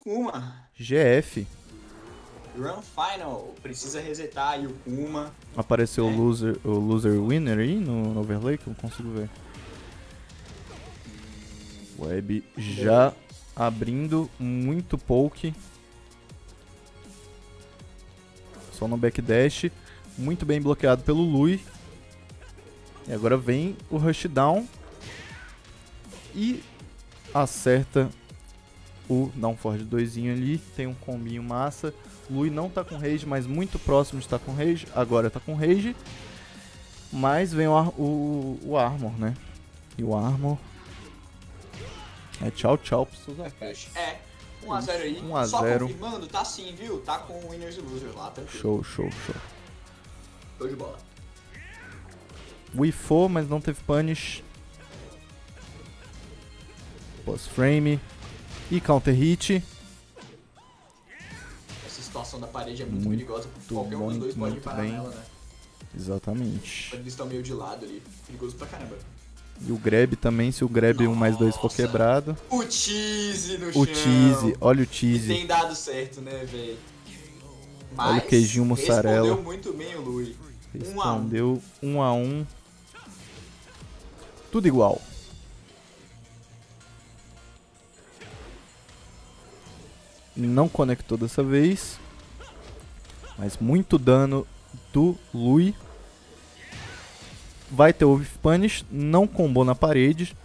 Kuma. GF. Run Final. Precisa resetar aí o Kuma. Apareceu o loser winner aí no overlay que eu consigo ver. Web já abrindo muito poke. Só no backdash. Muito bem bloqueado pelo Lui. E agora vem o rushdown. E acerta o downforce 2zinho ali. Tem um combinho massa. Lui não tá com rage, mas muito próximo de estar com rage. Agora tá com rage. Mas vem o Armor, né? E o Armor... É tchau, tchau pros seus ataques. É, 1x0 aí. 1x0. Só confirmando, tá sim, viu? Tá com o Winners e Losers lá, tranquilo. Show, show, show. Show de bola. Whiffou, mas não teve punish. Post-frame. E counter hit. Essa situação da parede é muito perigosa, porque qualquer um dos dois pode parar nela, né? Exatamente. Eles estão meio de lado ali. Perigoso pra caramba. E o grab também, se o grab 1 mais 2 for quebrado. O cheese no chão. O cheese, olha o cheese. Tem dado certo, né, velho? Olha o queijinho mussarela. Respondeu muito bem o Lui. Respondeu 1x1. Tudo igual. Não conectou dessa vez. Mas muito dano do Lui. Vai ter o Whiff Punish, não combou na parede.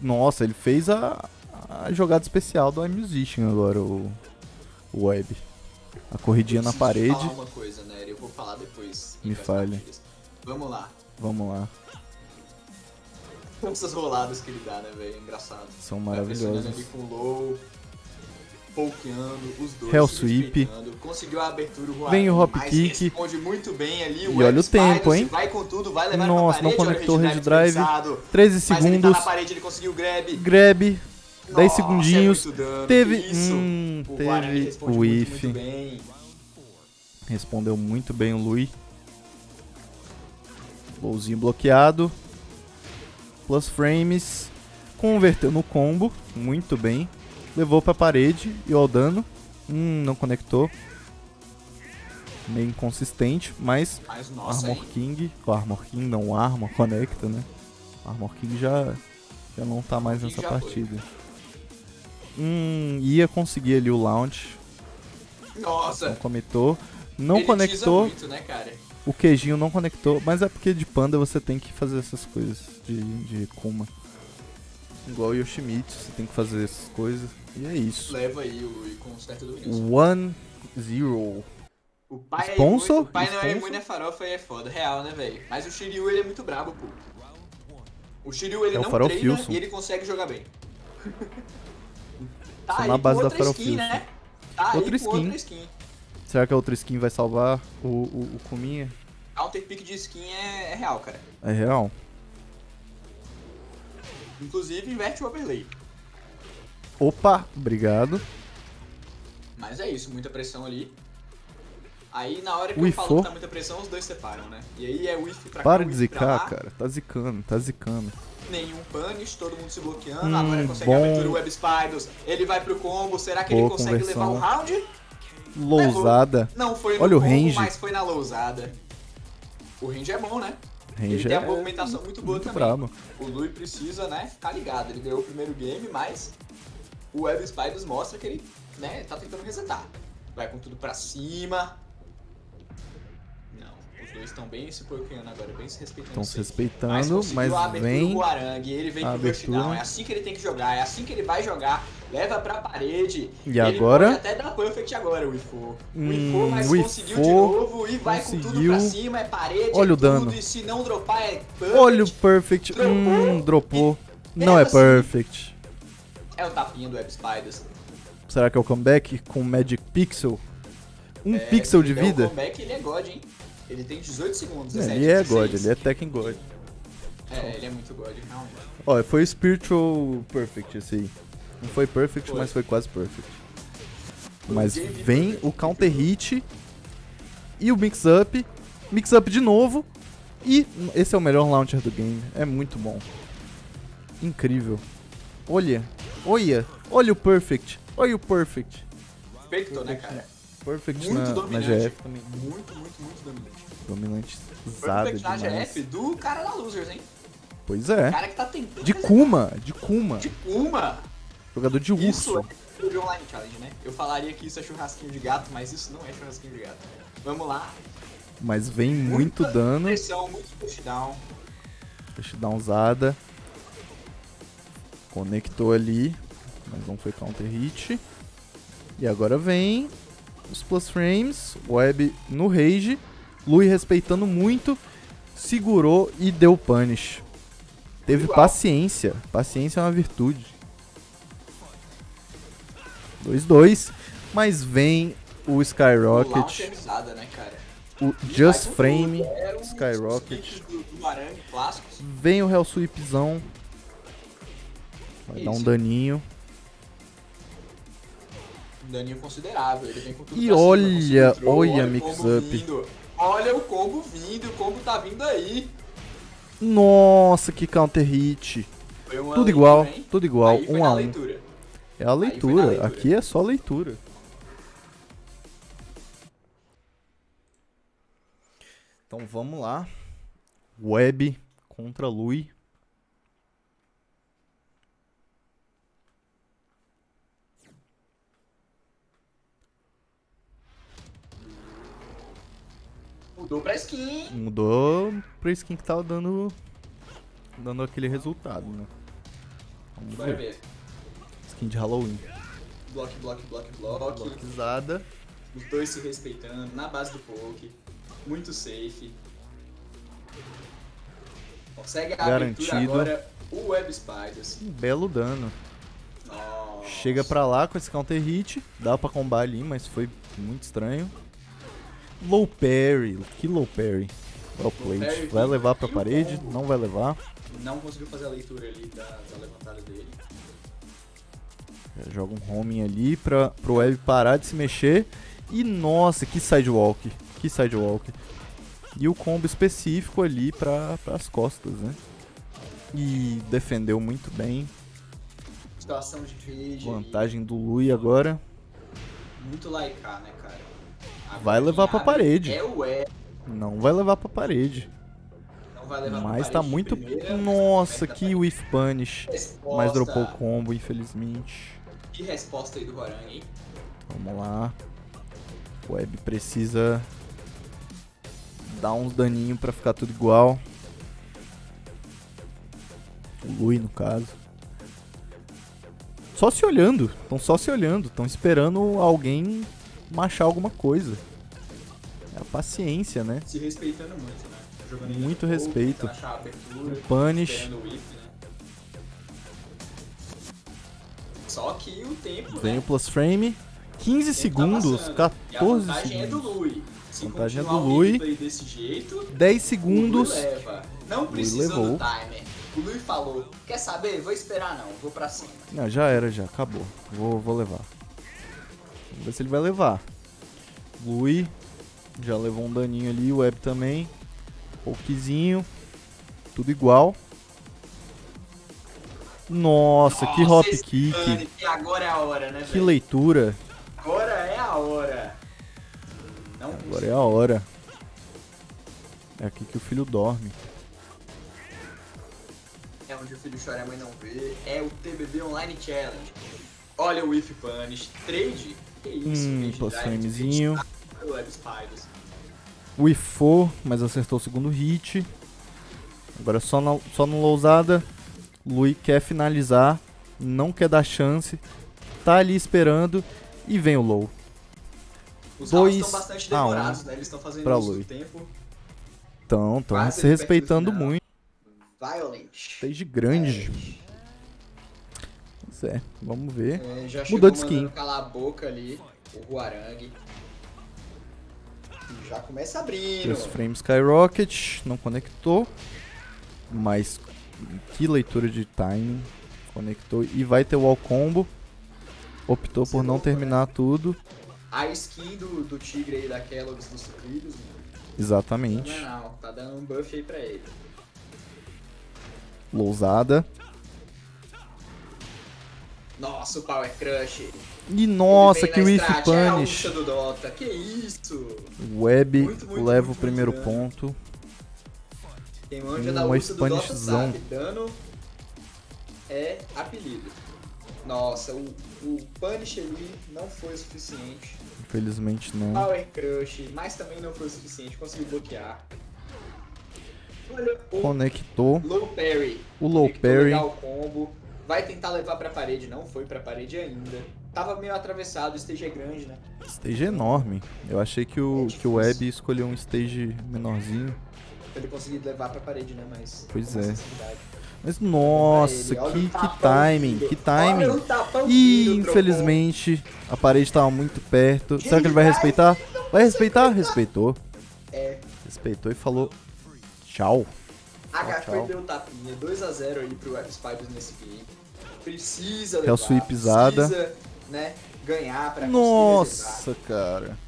Nossa, ele fez a jogada especial do iMusician agora, o Web. A corridinha na parede. Eu preciso falar uma coisa, né? Eu vou falar depois. Me fale. Vamos lá. Vamos lá. Essas roladas que ele dá, né, velho? Engraçado. São maravilhosas. Ele com low, pokeando, os dois. Hell Sweep. Conseguiu a abertura, o vem o Hop Kick. Responde muito bem ali, o e olha o tempo, hein? Vai com tudo, vai levar. Nossa, parede, não conectou o Rage Drive. 13 segundos. Mas ele tá na parede, ele conseguiu o grab. Grab. 10 nossa, segundinhos. É teve. Isso. Teve o if. Respondeu muito bem o Lui. Lowzinho bloqueado. Plus frames. Converteu no combo. Muito bem. Levou pra parede e o dano. Não conectou. Meio inconsistente, mas nossa, Armor King. O Armor King não, o Armor conecta, né? O Armor King já não tá mais nessa partida. Ia conseguir ali o launch. Nossa! Não conectou. Não ele conectou. Muito, né, cara? O queijinho não conectou, mas é porque de panda você tem que fazer essas coisas de Kuma. Igual o Yoshimitsu, você tem que fazer essas coisas. E é isso. Leva aí o Lui com o certo do Wilson. 1-0. O pai sponsor? É imune, o pai sponsor? Não é imune a farofa e é foda. Real, né, velho? Mas o Shiryu, ele é muito brabo, pô. O Shiryu, ele não treina Wilson. E ele consegue jogar bem. Tá aí na base da outra skin, né? Tá outra skin. Outra skin. Será que a outra skin vai salvar o Kuminha? Counter pick de skin é real, cara. É real. Inclusive, inverte o overlay. Opa, obrigado. Mas é isso, muita pressão ali. Aí, na hora que eu falo que tá muita pressão, os dois separam, né? E aí é whiff pra cá, para de zicar, cara. Tá zicando, tá zicando. Nenhum punish, todo mundo se bloqueando. Agora consegue a abertura Web Spiders. Ele vai pro combo. Será que ele consegue levar um round? Lousada. Não foi no range, mas foi na lousada. O range é bom, né? Ele tem uma movimentação muito boa também. Bravo. O Lui precisa, né, ficar ligado. Ele ganhou o primeiro game, mas o Web Spiders mostra que ele, né, tá tentando resetar. Vai com tudo pra cima. Não, os dois estão bem se porqueando agora, bem se respeitando. Estão se respeitando, mas a abertura vem do Hwoarang, ele vem pro rushdown. É assim que ele tem que jogar, é assim que ele vai jogar. Leva pra parede. E ele agora? Pode até dar perfect agora, o Ifo. O Ifo, mas conseguiu de novo e vai com tudo pra cima. É parede, olha o dano. E se não dropar, é perfect. Olha o perfect. Dropou. Dropou. Não é perfect. É o tapinha do Web Spiders. Será que é o comeback com Magic Pixel? Um pixel de vida? O comeback, ele é God, hein? Ele tem 18 segundos. Ele é God, ele é Tekken God. É, ele é muito God, realmente. Ó, foi o Spiritual Perfect esse aí. Não foi perfect, mas foi quase perfect. Mas vem o counter hit e o mix-up. Mix-up de novo. E esse é o melhor launcher do game. É muito bom. Incrível. Olha. Olha. Olha o perfect. Olha o Perfect. Perfeito, né, cara? Perfect muito na, dominante. Na GF também. Muito dominante. Perfect na GF do cara da Losers, hein? Pois é. O cara que tá tentando... De Kuma. Jogador de urso. Isso é de Online Challenge, né? Eu falaria que isso é churrasquinho de gato, mas isso não é churrasquinho de gato. Vamos lá. Mas vem muito dano. Pressão, muito pushdown. Pushdownzada. Conectou ali, mas não foi counter hit. E agora vem os plus frames, Web no rage, Lui respeitando muito, segurou e deu punish. Teve paciência, paciência é uma virtude. 2-2, mas vem o Skyrocket, o Just Frame, Skyrocket, vem o Hell Sweepzão, vai dar um daninho. Daninho considerável, ele vem com tudo. E olha mix-up. Olha o combo vindo, o combo tá vindo aí. Nossa, que counter hit. Tudo igual, 1-1. É a leitura, aqui é só leitura. Então vamos lá. Web contra Lui. Mudou pra skin. Mudou pra skin que tava dando aquele resultado, né? Vamos ver. Skin de Halloween. Block. Blockizada. Os dois se respeitando, na base do poke. Muito safe. Consegue a abertura agora o Web Spiders. Um belo dano. Nossa. Chega pra lá com esse counter hit. Dá pra combar ali, mas foi muito estranho. Low parry, que low parry. Well played. Vai levar pra parede? Não vai levar. Não conseguiu fazer a leitura ali da levantada dele. Joga um homing ali pro Web parar de se mexer. E nossa, que sidewalk. E o combo específico ali pras costas, né? E defendeu muito bem. Situação de rede. Vantagem do Lui agora. Muito laicar, né, cara? Vai levar pra parede. Não vai levar pra parede. Mas tá muito... Nossa, que whiff punish. Mas dropou o combo, infelizmente. Que resposta aí do Hwoarang, hein? Vamos lá. O Web precisa dar uns daninhos pra ficar tudo igual. O Lui, no caso. Só se olhando. Estão esperando alguém... machar alguma coisa. É a paciência, né? Se respeitando muito, né? Jogando muito respeito. Abertura, punish. Whip, né? Só que o tempo. Vem, né? O plus frame. 15 tempo segundos, tá 14 a segundos. É do Lui. Se vantagem é do Lui. Desse jeito, 10 segundos. O Lui leva. Não precisa do timer. O Lui falou: quer saber? Vou esperar, não. Vou pra cima. Não, já era, já. Acabou. Vou levar. Vamos ver se ele vai levar. Lui já levou um daninho ali, o Web também. Pouquinho. Tudo igual. Nossa, que hop kick. Que agora é a hora, né, que véio? Leitura. Agora é a hora. Não agora consigo. É a hora. É aqui que o filho dorme. É onde o filho chora e a mãe não vê. É o TBB Online Challenge. Olha o whiff punish. Trade. Que isso, plus framezinho. Whiffou, mas acertou o segundo hit. Agora só no lousada. Lui quer finalizar. Não quer dar chance. Tá ali esperando. E vem o low. Os dois estão bastante demorados, né? Eles estão fazendo pra isso no tempo. Estão se respeitando muito. Violent. Stage grande. É, vamos ver. Já mudou de skin. Calar a boca ali, o Hwoarang. Já começa abrindo. Os frames Skyrocket, não conectou. Mas que leitura de timing. Conectou e vai ter o wall combo. Optou por não terminar tudo. A skin do tigre aí da Kellogg's dos sucrilhos. Exatamente. Não, tá dando um buff aí pra ele. Lousada. Nossa, o Power Crush. E nossa, que whiff punish. Do Dota. Que isso? Web leva o primeiro ponto. Quem manja da ultra do Dota sabe, dano é apelido. Nossa, o punish ali não foi o suficiente. Infelizmente não. Power Crush, mas também não foi o suficiente, conseguiu bloquear. Conectou. Low parry. O low parry. O combo. Vai tentar levar pra parede, não foi pra parede ainda. Tava meio atravessado, o stage é grande, né? Stage é enorme. Eu achei que o Web escolheu um stage menorzinho. Ele conseguiu levar pra parede, né? Mas. Pois é. Mas nossa, que timing. E infelizmente a parede tava muito perto. Será que ele vai respeitar? Vai respeitar? Respeitou. É. Respeitou e falou tchau. HK deu tapinha, 2 a 0 aí pro Web Spiders nesse game. Precisa levar, precisa, né, ganhar pra nossa, cara.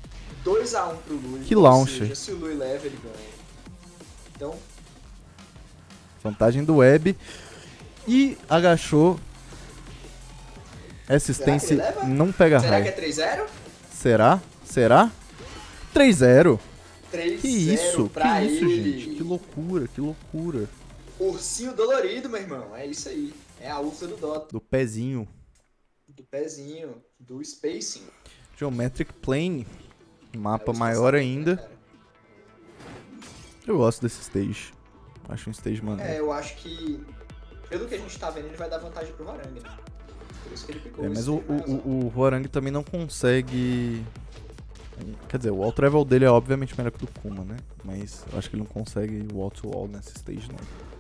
2 a 1 pro Lui. Que launcher. Ou seja, se o Lui leva, ele ganha. Então... vantagem do Web. E agachou. Assistência não pega raio. Será que é 3-0? Será? Será? 3-0. Que isso? Que isso, gente? Que loucura, que loucura. Ursinho dolorido, meu irmão. É isso aí. É a ultra do Dota. Do pezinho. Do pezinho. Do spacing. Geometric Plane. Mapa maior ainda. Cara. Eu gosto desse stage. Acho um stage maneiro. É, eu acho que... pelo que a gente tá vendo, ele vai dar vantagem pro Hwoarang, né? Por isso que ele picou. É, mas o Hwoarang também não consegue... quer dizer, o wall travel dele é obviamente melhor que o do Kuma, né? Mas eu acho que ele não consegue wall to wall nessa stage, não.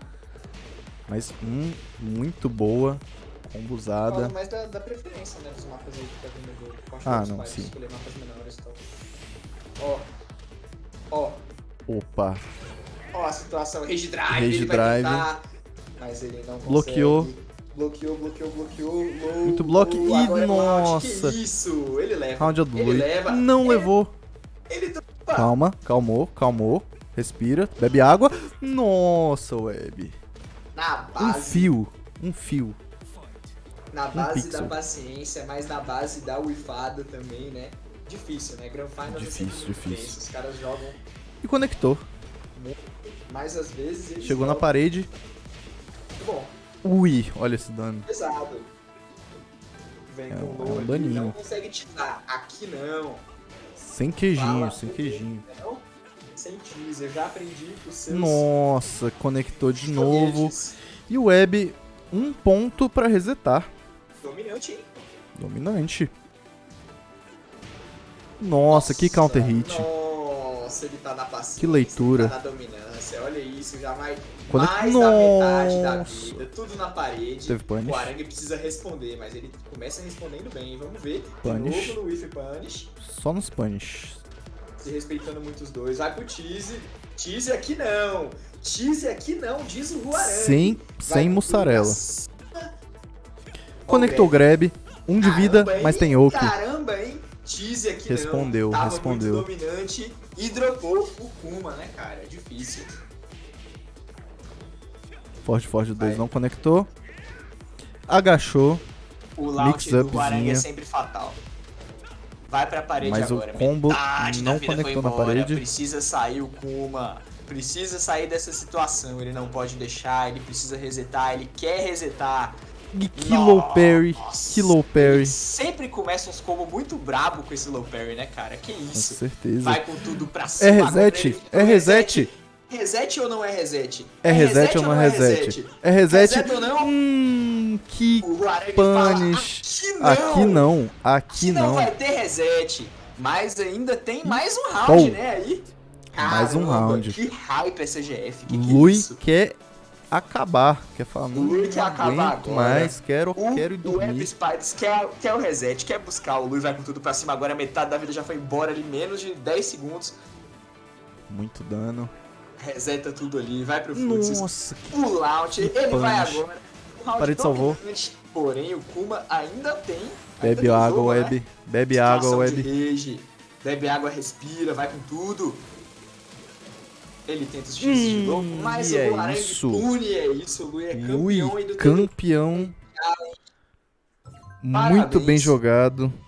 Mas, muito boa. Combusada. Fala mais da preferência, né? Dos mapas aí que tá vendo o jogo. Ah, não, sim. Escolher mapas menores e tal. Ó. Ó. Opa. Ó a situação. Rage Drive. Rage Drive. Mas ele não consegue. Bloqueou. Bloqueou. Muito bloco. E nossa. Que isso? Ele leva. Round ele leva. Não levou. Ele... calma, calmou. Respira, bebe água. Nossa, Web. Na base. Um fio. Na base da paciência, mas na base da uifada também, né? Difícil, né? Grand Final difícil. Os caras jogam. E conectou. Mas às vezes eles chegou jogam... na parede. Muito bom. Ui, olha esse dano. Pesado. Vem com o low, não consegue tirar. Aqui não. Sem queijinho, fala, sem queijinho. Não? Sem teaser, já aprendi com seus... nossa, conectou de novo. E o Web, 1 ponto pra resetar. Dominante, hein? Dominante. Nossa, que counter hit. Nossa, ele tá na paciência, que leitura. Ele tá na dominância, olha isso, já vai mais da metade da vida, tudo na parede. Teve punish. O Hwoarang precisa responder, mas ele começa respondendo bem, vamos ver. Punish. De novo no whiff punish. Só nos punish. Se respeitando muito os dois, vai pro tease. Tease aqui não, diz o Hwoarang. Sem mussarela. Conectou o grab, 1 de vida, mas tem outro. Caramba, hein? Tease aqui respondeu, não, respondeu. Muito dominante e dropou o Kuma, né, cara? É difícil. Ford 2 não conectou. Agachou. O launch do Hwoarang é sempre fatal. Vai pra parede mas agora. Mas o combo não conectou na parede. Precisa sair o Kuma. Precisa sair dessa situação. Ele não pode deixar, ele precisa resetar, ele quer resetar. E que low parry, que low parry. Ele sempre começa uns combos muito brabo com esse low parry, né, cara? Que isso. Com certeza. Vai com tudo pra cima. É reset. Reset ou não é reset? É reset ou não é reset? É reset ou não? Que punish. Fala, aqui não. Vai ter reset. Mas ainda tem mais um round, né, aí? Caramba, mais um round. Que hype essa GF. Que Lui é isso? Quer... acabar, quer falar, Lui quer acabar agora, mas quero dormir. O Web Spiders quer o reset, quer buscar, o Lui vai com tudo pra cima agora, metade da vida já foi embora ali, menos de 10 segundos. Muito dano. Reseta tudo ali, vai pro Futsis. Nossa, o launch, ele vai agora. O parede salvou. Porém, o Kuma ainda tem... bebe água, Web. Né? Bebe água, Web. Bebe água, respira, vai com tudo. Ele tenta os tiros de novo, mas o Hwoarang pune, é isso, o Lui é campeão. Muito bem jogado.